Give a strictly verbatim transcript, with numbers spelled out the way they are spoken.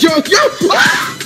Yo, yo! Ah!